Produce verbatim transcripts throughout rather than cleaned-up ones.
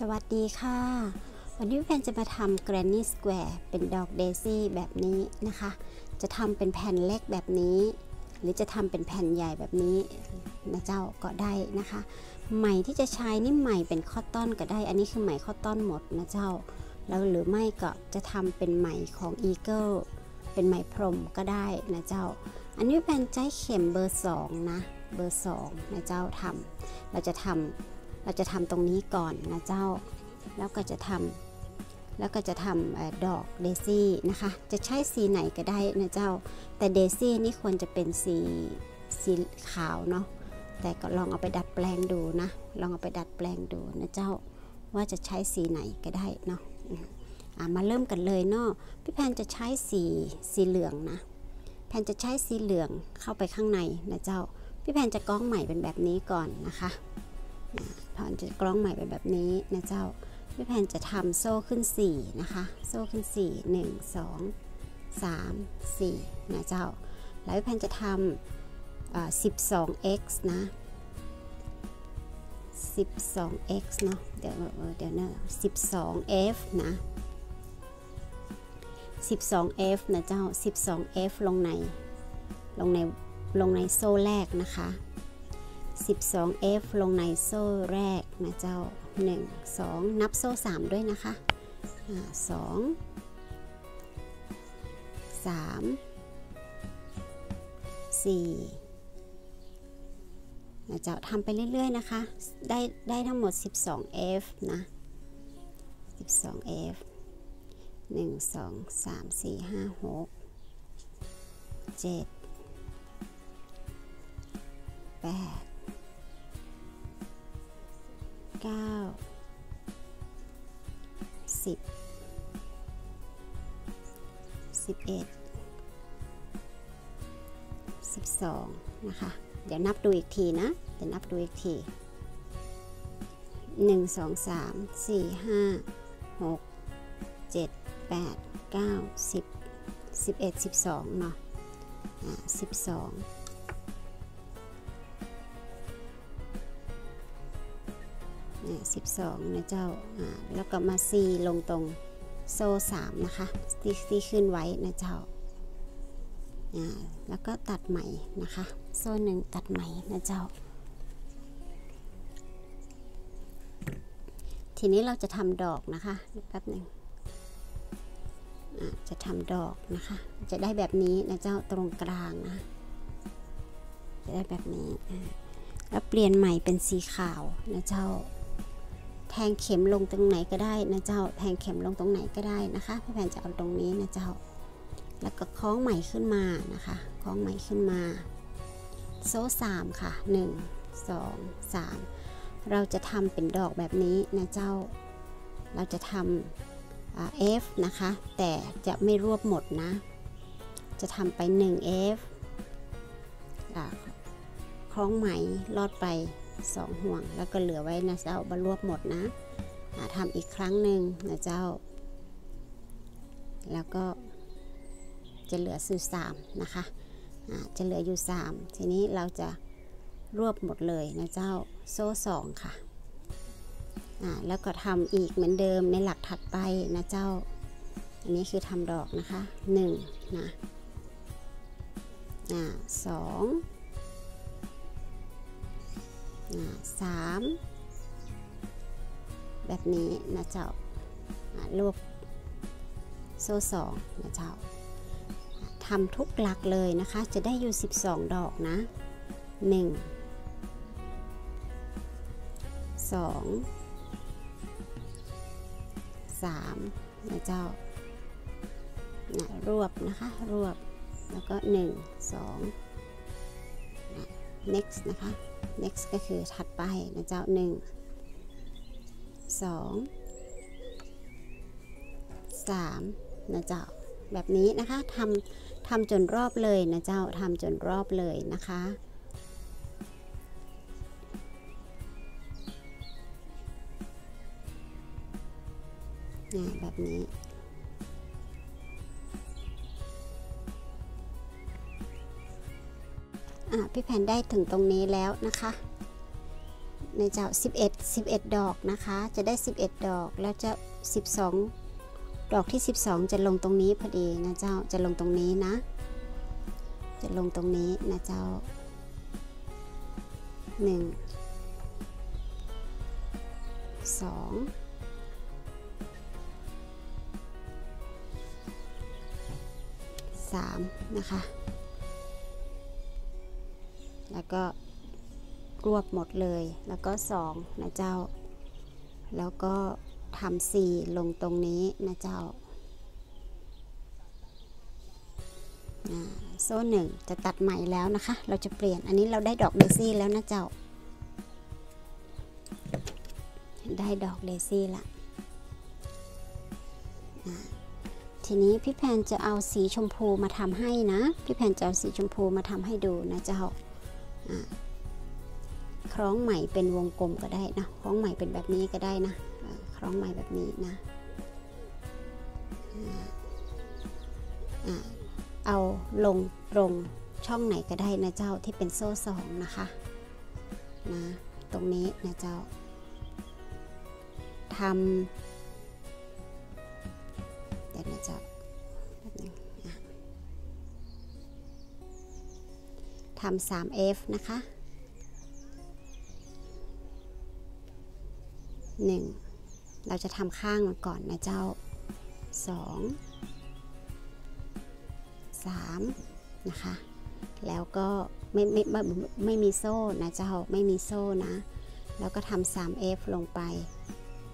สวัสดีค่ะวันนี้แฟนจะมาทำ Granny Square เป็นดอกเดซี่แบบนี้นะคะจะทำเป็นแผ่นเล็กแบบนี้หรือจะทำเป็นแผ่นใหญ่แบบนี้นะเจ้าก็ได้นะคะไหมที่จะใช้นี่ไหมเป็นคอตตอนก็ได้อันนี้คือไหมคอตตอนหมดนะเจ้าแล้วหรือไม่ก็จะทำเป็นไหมของ Eagle เป็นไหมพรมก็ได้นะเจ้าอันนี้แฟนใช้เข็มเบอร์สองนะเบอร์สองนะเจ้าทำเราจะทำเราจะทำตรงนี้ก่อนนะเจ้าแล้วก็จะทำแล้วก็จะทำดอกเดซี่นะคะจะใช้สีไหนก็ได้นะเจ้าแต่เดซี่นี่ควรจะเป็นสีสีขาวเนาะแต่ก็ลองเอาไปดัดแปลงดูนะลองเอาไปดัดแปลงดูนะเจ้าว่าจะใช้สีไหนก็ได้เนาะอ่ะมาเริ่มกันเลยเนาะพี่แพนจะใช้สีสีเหลืองนะแพนจะใช้สีเหลืองเข้าไปข้างในนะเจ้าพี่แพนจะก้องใหม่เป็นแบบนี้ก่อนนะคะแพนจะกล้องใหม่เป็นแบบนี้นะเจ้าพี่แพนจะทำโซ่ขึ้นสี่นะคะโซ่ขึ้นสี่ หนึ่ง สอง สาม สี่นะเจ้าแล้วพี่แพนจะทำสิบสอง x นะ สิบสอง x เนาะเดี๋ยวเดี๋ยวนะ สิบสอง f นะ สิบสอง f นะเจ้า สิบสอง f ลงในลงในลงในโซ่แรกนะคะสิบสอง เอฟ ลงในโซ่แรกนะเจ้าหนึ่ง สองนับโซ่สามด้วยนะคะสอง สาม สี่นะเจ้าทำไปเรื่อยๆนะคะได้ได้ทั้งหมด สิบสอง เอฟ นะ สิบสอง เอฟ หนึ่ง สอง สาม สี่ ห้า หก เจ็ด แปดเก้า สิบ สิบเอ็ด สิบสอง สิบสาม สิบสี่ สิบห้า สิบหก สิบเจ็ด สิบแปด สิบเก้า ยี่สิบ ยี่สิบเอ็ด ยี่สิบสอง ยี่สิบสาม ยี่สิบสี่ ยี่สิบห้า ยี่สิบหก ยี่สิบเจ็ด ยี่สิบแปด ยี่สิบเก้า สามสิบ สามสิบเอ็ด สามสิบสอง สามสิบสาม สามสิบสี่ สามสิบห้า สามสิบหก สามสิบเจ็ด สามสิบแปด สามสิบเก้า สี่สิบ นะคะเดี๋ยวนับดูอีกทีนะเดี๋ยวนับดูอีกทีหนึ่ง สอง สาม สี่ ห้า หก เจ็ด แปด เก้า สิบ สิบเอ็ด สิบสองเนาะอ่าสิบสองสิบสองนะเจ้าแล้วก็มาซีลงตรงโซ่สามนะคะที่ที่ขึ้นไว้นะเจ้าแล้วก็ตัดใหม่นะคะโซ่หนึ่งตัดใหม่นะเจ้าทีนี้เราจะทำดอกนะคะแป๊บหนึ่งจะทำดอกนะคะจะได้แบบนี้นะเจ้าตรงกลางนะจะได้แบบนี้แล้วเปลี่ยนใหม่เป็นสีขาวนะเจ้าแทงเข็มลงตรงไหนก็ได้นะเจ้าแทงเข็มลงตรงไหนก็ได้นะคะพี่แพนจะเอาตรงนี้นะเจ้าแล้วก็คล้องไหมขึ้นมานะคะคล้องไหมขึ้นมาโซ่สามค่ะหนึ่ง สอง สามเราจะทำเป็นดอกแบบนี้นะเจ้าเราจะทำ F นะคะแต่จะไม่รวบหมดนะจะทำไปหนึ่ง เอฟ คล้องไหมลอดไปสองห่วงแล้วก็เหลือไว้นะเจ้าบรรลวบหมดนะทำอีกครั้งหนึ่งนะเจ้าแล้วก็จะเหลือสู่สามนะคะจะเหลืออยู่สามทีนี้เราจะรวบหมดเลยนะเจ้าโซ่สองค่ะแล้วก็ทำอีกเหมือนเดิมในหลักถัดไปนะเจ้าอันนี้คือทำดอกนะคะหนึ่งนะสองสามแบบนี้นะเจ้ารวบโซ่สองนะเจ้าทำทุกหลักเลยนะคะจะได้อยู่สิบสองดอกนะหนึ่ง สอง สามนะเจ้ารวบนะคะรวบแล้วก็หนึ่ง สอง next นะคะnext ก็คือถัดไปนะเจ้าหนึ่ง สอง สามนะเจ้าแบบนี้นะคะทำทำจนรอบเลยนะเจ้าทำจนรอบเลยนะคะเนี่ยแบบนี้พี่แพนได้ถึงตรงนี้แล้วนะคะ ในเจ้าสิบเอ็ด สิบเอ็ดดอกนะคะจะได้สิบเอ็ดดอกแล้วจะสิบสองดอกที่สิบสองจะลงตรงนี้พอดีนะเจ้าจะลงตรงนี้นะจะลงตรงนี้นะเจ้าหนึ่ง สอง สามนะคะแล้วก็รวบหมดเลยแล้วก็สองนะเจ้าแล้วก็ทำสี่ลงตรงนี้นะเจ้าโซ่หนึ่งจะตัดใหม่แล้วนะคะเราจะเปลี่ยนอันนี้เราได้ดอกเดซี่แล้วนะเจ้าได้ดอกเดซี่ละทีนี้พี่แพนจะเอาสีชมพูมาทำให้นะพี่แพนจะเอาสีชมพูมาทำให้ดูนะเจ้าคล้องไหมเป็นวงกลมก็ได้นะคล้องไหมเป็นแบบนี้ก็ได้นะคล้องไหมแบบนี้นะเอาลงตรงช่องไหนก็ได้นะเจ้าที่เป็นโซ่สองนะคะนะตรงนี้นะเจ้าทำเดี๋ยวนะเจ้าทำสาม F นะคะหนึ่งเราจะทำข้างมาก่อนนะเจ้าสองสามนะคะแล้วก็ไม่ไม่ไม่ไม่มีโซ่นะเจ้าไม่มีโซ่นะแล้วก็ทำสาม F ลงไป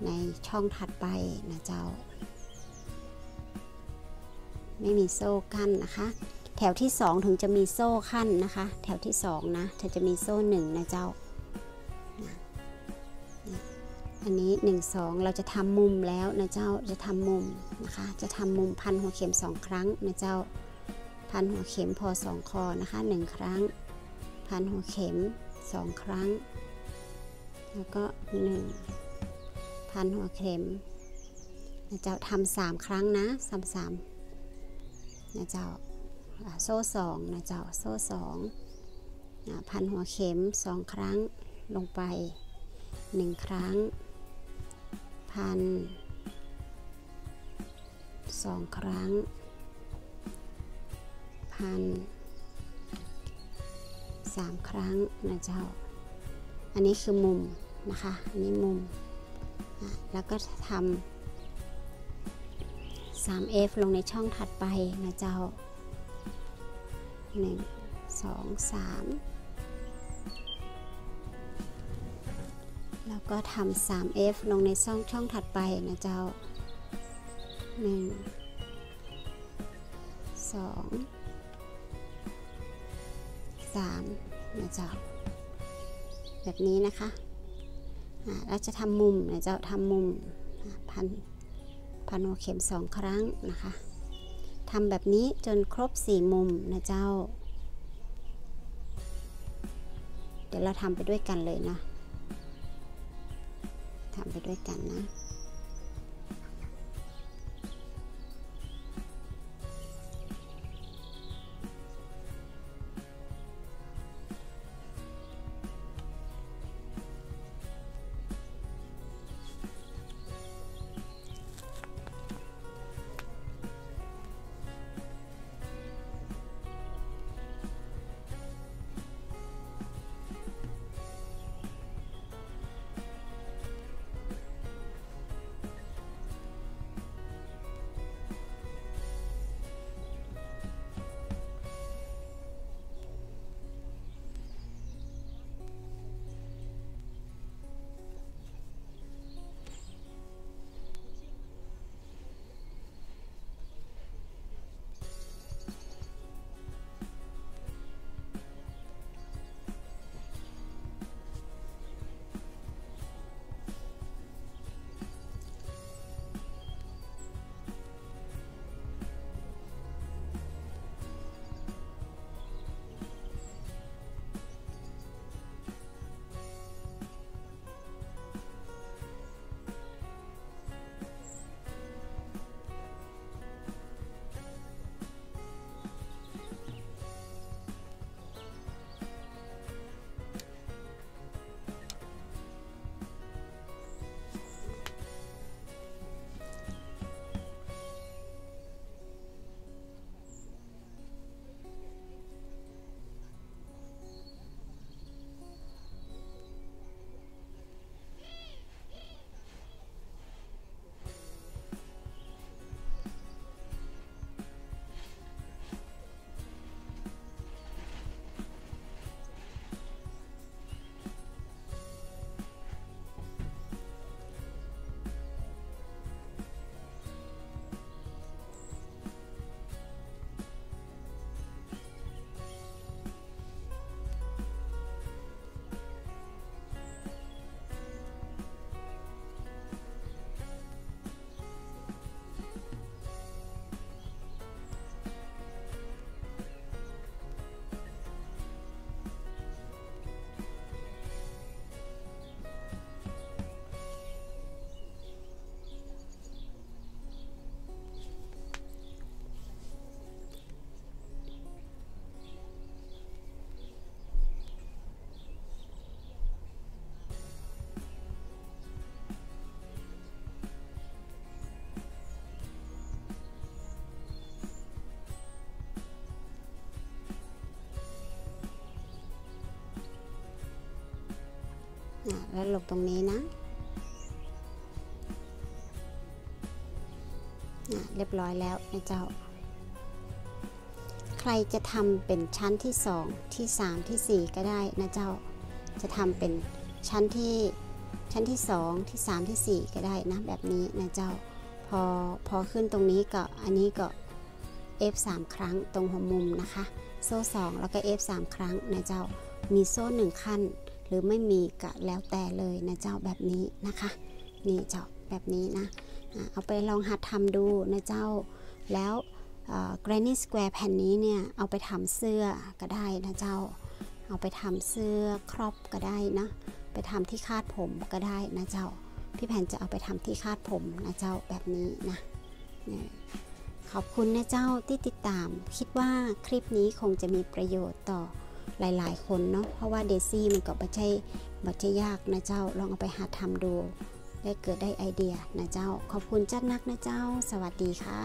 ในช่องถัดไปนะเจ้าไม่มีโซ่ขั้นนะคะแถวที่สองถึงจะมีโซ่ขั้นนะคะแถวที่สองนะเธอจะมีโซ่หนึ่งนะเจ้าอันนี้หนึ่ง สองเราจะทำมุมแล้วนะเจ้าจะทำมุมนะคะจะทำมุมพันหัวเข็มสองครั้งนะเจ้าพันหัวเข็มพอสองคอนะคะหนึ่งครั้งพันหัวเข็มสองครั้งแล้วก็หนึ่งพันหัวเข็มนะเจ้าทำสามครั้งนะทำสามนะเจ้าโซ่สองนะเจ้าโซ่สองพันหัวเข็มสองครั้งลงไปหนึ่งครั้งพันสองครั้งพันสามครั้งนะเจ้าอันนี้คือมุมนะคะอันนี้มุมแล้วก็ทำ สาม เอฟ ลงในช่องถัดไปนะเจ้าหนึ่ง สอง สามแล้วก็ทำ สาม เอฟ ลงในช่องช่องถัดไปนะเจ้าหนึ่ง สอง สามนะเจ้าแบบนี้นะคะเราจะทำมุมนะเจ้าทำมุมพันพันหัวเข็มสองครั้งนะคะทำแบบนี้จนครบสี่มุมนะเจ้าเดี๋ยวเราทำไปด้วยกันเลยนะทำไปด้วยกันนะ แล้วหลบตรงนี้นะเรียบร้อยแล้วนะเจ้าใครจะทำเป็นชั้นที่สองที่สามที่สี่ก็ได้นะเจ้าจะทำเป็นชั้นที่ชั้นที่สองที่สามที่สี่ก็ได้นะแบบนี้นะเจ้าพอพอขึ้นตรงนี้ก็อันนี้ก็ เอฟ สาม ครั้งตรงหัวมุมนะคะโซ่สองแล้วก็ เอฟ สาม ครั้งนะเจ้ามีโซ่หนึ่งขั้นหรือไม่มีก็แล้วแต่เลยนะเจ้าแบบนี้นะคะนี่เจ้าแบบนี้นะเอาไปลองหัดทำดูนะเจ้าแล้วGranny Square แผ่นนี้เนี่ยเอาไปทำเสื้อก็ได้นะเจ้าเอาไปทำเสื้อครอบก็ได้นะไปทำที่คาดผมก็ได้นะเจ้าพี่แผ่นจะเอาไปทำที่คาดผมนะเจ้าแบบนี้นะขอบคุณนะเจ้าที่ติดตามคิดว่าคลิปนี้คงจะมีประโยชน์ต่อหลายๆคนเนาะเพราะว่าเดซี่มันก็ไม่ใช่ไม่ใช่ยากนะเจ้าลองเอาไปหาทำดูได้เกิดได้ไอเดียนะเจ้าขอบคุณจัดนักนะเจ้าสวัสดีค่ะ